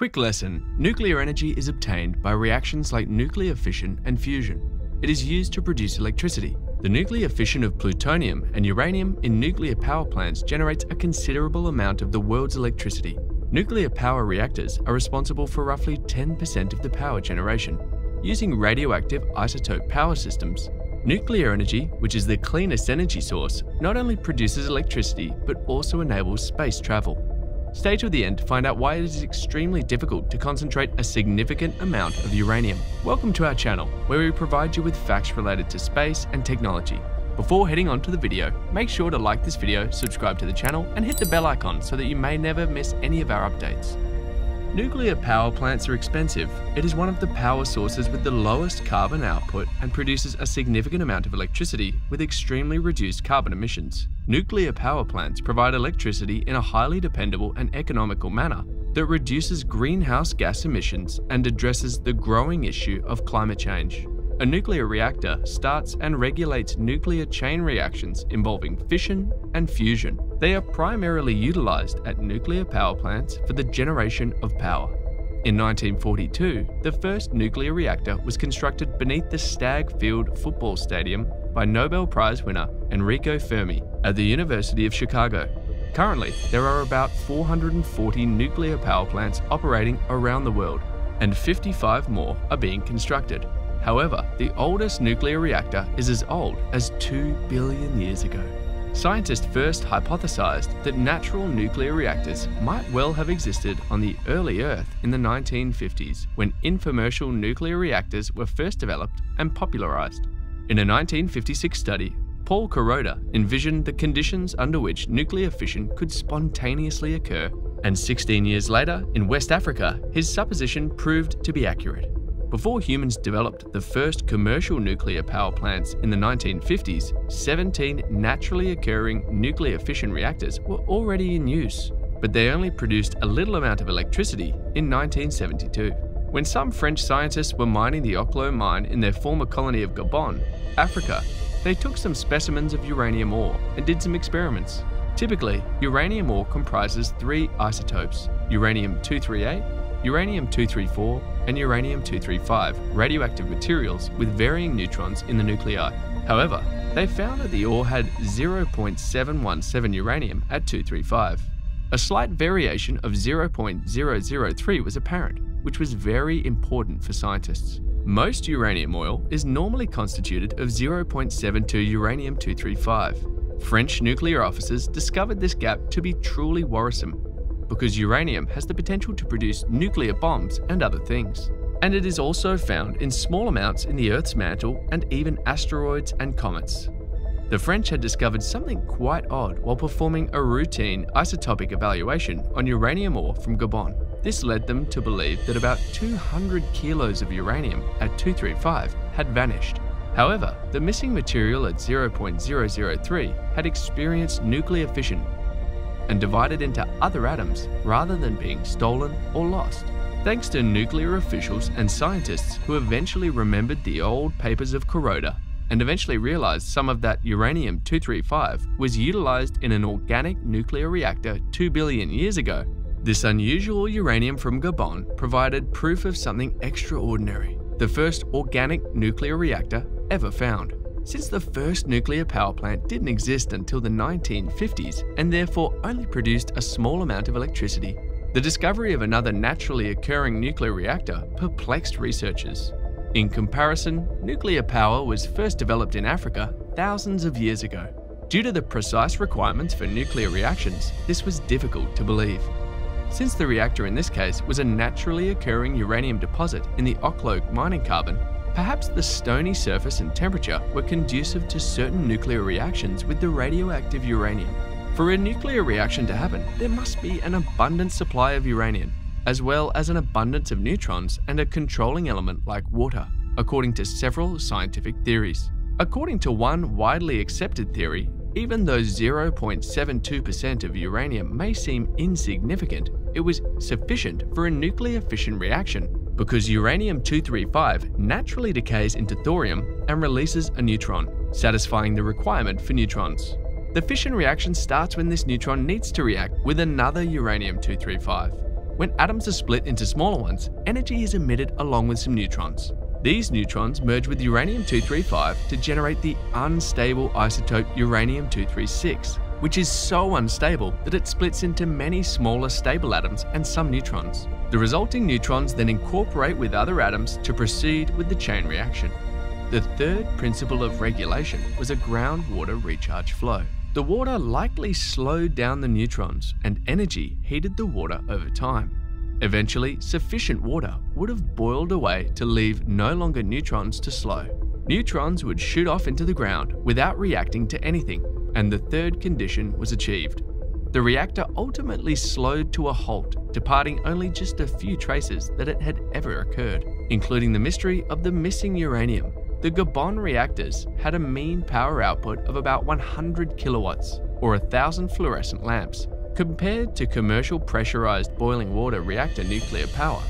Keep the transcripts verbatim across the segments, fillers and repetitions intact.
Quick lesson, nuclear energy is obtained by reactions like nuclear fission and fusion. It is used to produce electricity. The nuclear fission of plutonium and uranium in nuclear power plants generates a considerable amount of the world's electricity. Nuclear power reactors are responsible for roughly ten percent of the power generation. Using radioactive isotope power systems, nuclear energy, which is the cleanest energy source, not only produces electricity but also enables space travel. Stay till the end to find out why it is extremely difficult to concentrate a significant amount of uranium. Welcome to our channel, where we provide you with facts related to space and technology. Before heading on to the video, make sure to like this video, subscribe to the channel, and hit the bell icon so that you may never miss any of our updates. Nuclear power plants are expensive. It is one of the power sources with the lowest carbon output and produces a significant amount of electricity with extremely reduced carbon emissions. Nuclear power plants provide electricity in a highly dependable and economical manner that reduces greenhouse gas emissions and addresses the growing issue of climate change. A nuclear reactor starts and regulates nuclear chain reactions involving fission and fusion. They are primarily utilized at nuclear power plants for the generation of power. In nineteen forty-two, the first nuclear reactor was constructed beneath the Stagg Field football stadium by Nobel Prize winner Enrico Fermi at the University of Chicago. Currently, there are about four hundred forty nuclear power plants operating around the world, and fifty-five more are being constructed. However, the oldest nuclear reactor is as old as two billion years ago. Scientists first hypothesized that natural nuclear reactors might well have existed on the early Earth in the nineteen fifties, when infomercial nuclear reactors were first developed and popularized. In a nineteen fifty-six study, Paul Kuroda envisioned the conditions under which nuclear fission could spontaneously occur, and sixteen years later, in West Africa, his supposition proved to be accurate. Before humans developed the first commercial nuclear power plants in the nineteen fifties, seventeen naturally occurring nuclear fission reactors were already in use, but they only produced a little amount of electricity in nineteen seventy-two. When some French scientists were mining the Oklo mine in their former colony of Gabon, Africa, they took some specimens of uranium ore and did some experiments. Typically, uranium ore comprises three isotopes, uranium two thirty-eight, uranium two thirty-four, and uranium two thirty-five, radioactive materials with varying neutrons in the nuclei. However, they found that the ore had zero point seven one seven uranium at two thirty-five. A slight variation of zero point zero zero three was apparent, which was very important for scientists. Most uranium oil is normally constituted of zero point seven two uranium two thirty-five. French nuclear officers discovered this gap to be truly worrisome, because uranium has the potential to produce nuclear bombs and other things. And it is also found in small amounts in the Earth's mantle and even asteroids and comets. The French had discovered something quite odd while performing a routine isotopic evaluation on uranium ore from Gabon. This led them to believe that about two hundred kilos of uranium at two thirty-five had vanished. However, the missing material at zero point zero zero three had experienced nuclear fission and divided into other atoms rather than being stolen or lost. Thanks to nuclear officials and scientists who eventually remembered the old papers of Kuroda and eventually realized some of that uranium two thirty-five was utilized in an organic nuclear reactor two billion years ago, this unusual uranium from Gabon provided proof of something extraordinary, the first organic nuclear reactor ever found. Since the first nuclear power plant didn't exist until the nineteen fifties and therefore only produced a small amount of electricity, the discovery of another naturally occurring nuclear reactor perplexed researchers. In comparison, nuclear power was first developed in Africa thousands of years ago. Due to the precise requirements for nuclear reactions, this was difficult to believe. Since the reactor in this case was a naturally occurring uranium deposit in the Oklo mining carbon, perhaps the stony surface and temperature were conducive to certain nuclear reactions with the radioactive uranium. For a nuclear reaction to happen, there must be an abundant supply of uranium, as well as an abundance of neutrons and a controlling element like water, according to several scientific theories. According to one widely accepted theory, even though zero point seven two percent of uranium may seem insignificant, it was sufficient for a nuclear fission reaction because uranium two thirty-five naturally decays into thorium and releases a neutron, satisfying the requirement for neutrons. The fission reaction starts when this neutron needs to react with another uranium two thirty-five. When atoms are split into smaller ones, energy is emitted along with some neutrons. These neutrons merge with uranium two thirty-five to generate the unstable isotope uranium two thirty-six, which is so unstable that it splits into many smaller stable atoms and some neutrons. The resulting neutrons then incorporate with other atoms to proceed with the chain reaction. The third principle of regulation was a groundwater recharge flow. The water likely slowed down the neutrons, and energy heated the water over time. Eventually, sufficient water would have boiled away to leave no longer neutrons to slow. Neutrons would shoot off into the ground without reacting to anything, and the third condition was achieved. The reactor ultimately slowed to a halt, departing only just a few traces that it had ever occurred, including the mystery of the missing uranium. The Gabon reactors had a mean power output of about one hundred kilowatts, or one thousand fluorescent lamps, compared to commercial pressurized boiling water reactor nuclear power.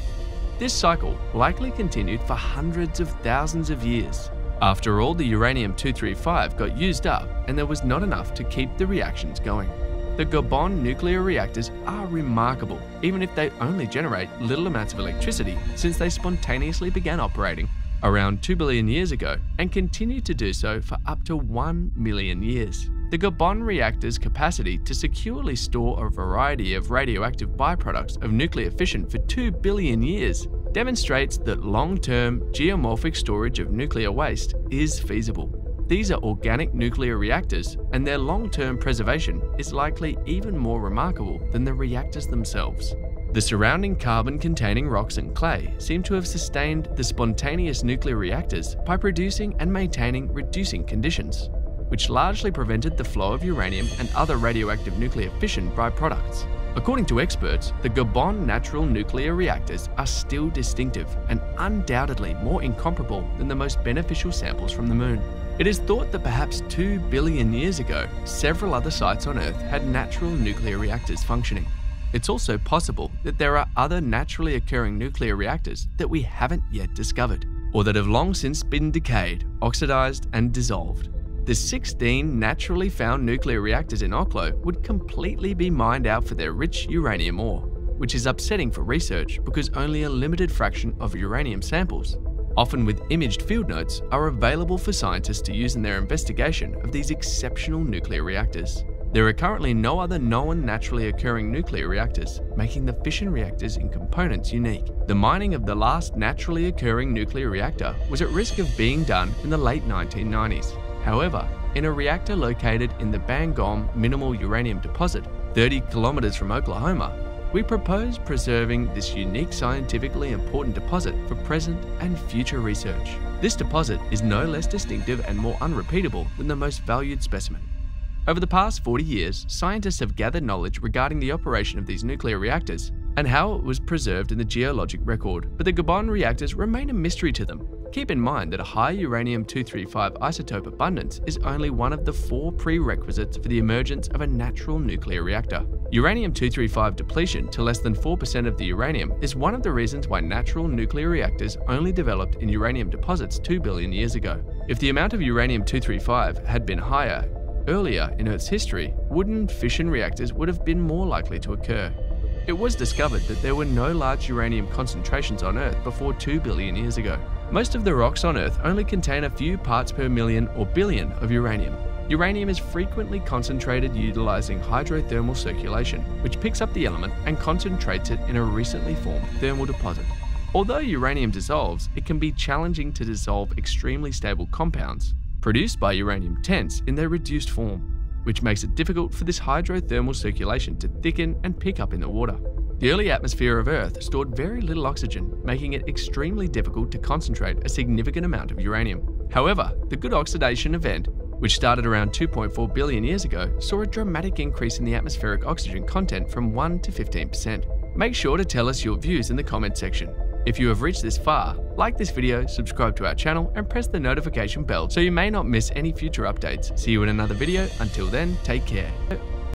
This cycle likely continued for hundreds of thousands of years. After all, the uranium two thirty-five got used up and there was not enough to keep the reactions going. The Gabon nuclear reactors are remarkable, even if they only generate little amounts of electricity, since they spontaneously began operating around two billion years ago and continue to do so for up to one million years. The Gabon reactor's capacity to securely store a variety of radioactive byproducts of nuclear fission for two billion years demonstrates that long-term geomorphic storage of nuclear waste is feasible. These are organic nuclear reactors, and their long-term preservation is likely even more remarkable than the reactors themselves. The surrounding carbon-containing rocks and clay seem to have sustained the spontaneous nuclear reactors by producing and maintaining reducing conditions, which largely prevented the flow of uranium and other radioactive nuclear fission byproducts. According to experts, the Gabon natural nuclear reactors are still distinctive and undoubtedly more incomparable than the most beneficial samples from the moon. It is thought that perhaps two billion years ago, several other sites on Earth had natural nuclear reactors functioning. It's also possible that there are other naturally occurring nuclear reactors that we haven't yet discovered, or that have long since been decayed, oxidized, and dissolved. The sixteen naturally found nuclear reactors in Oklo would completely be mined out for their rich uranium ore, which is upsetting for research because only a limited fraction of uranium samples, often with imaged field notes, are available for scientists to use in their investigation of these exceptional nuclear reactors. There are currently no other known naturally occurring nuclear reactors, making the fission reactors and components unique. The mining of the last naturally occurring nuclear reactor was at risk of being done in the late nineteen nineties. However, in a reactor located in the Bangom minimal uranium deposit, thirty kilometers from Oklahoma, we propose preserving this unique scientifically important deposit for present and future research. This deposit is no less distinctive and more unrepeatable than the most valued specimen. Over the past forty years, scientists have gathered knowledge regarding the operation of these nuclear reactors and how it was preserved in the geologic record, but the Gabon reactors remain a mystery to them. Keep in mind that a high uranium two thirty-five isotope abundance is only one of the four prerequisites for the emergence of a natural nuclear reactor. Uranium two thirty-five depletion to less than four percent of the uranium is one of the reasons why natural nuclear reactors only developed in uranium deposits two billion years ago. If the amount of uranium two thirty-five had been higher, earlier in Earth's history, wooden fission reactors would have been more likely to occur. It was discovered that there were no large uranium concentrations on Earth before two billion years ago. Most of the rocks on Earth only contain a few parts per million or billion of uranium. Uranium is frequently concentrated utilizing hydrothermal circulation, which picks up the element and concentrates it in a recently formed thermal deposit. Although uranium dissolves, it can be challenging to dissolve extremely stable compounds produced by uranium ten in their reduced form, which makes it difficult for this hydrothermal circulation to thicken and pick up in the water. The early atmosphere of Earth stored very little oxygen, making it extremely difficult to concentrate a significant amount of uranium. However, the good oxidation event, which started around two point four billion years ago, saw a dramatic increase in the atmospheric oxygen content from one to fifteen percent. Make sure to tell us your views in the comment section. If you have reached this far, like this video, subscribe to our channel, and press the notification bell so you may not miss any future updates. See you in another video. Until then, take care.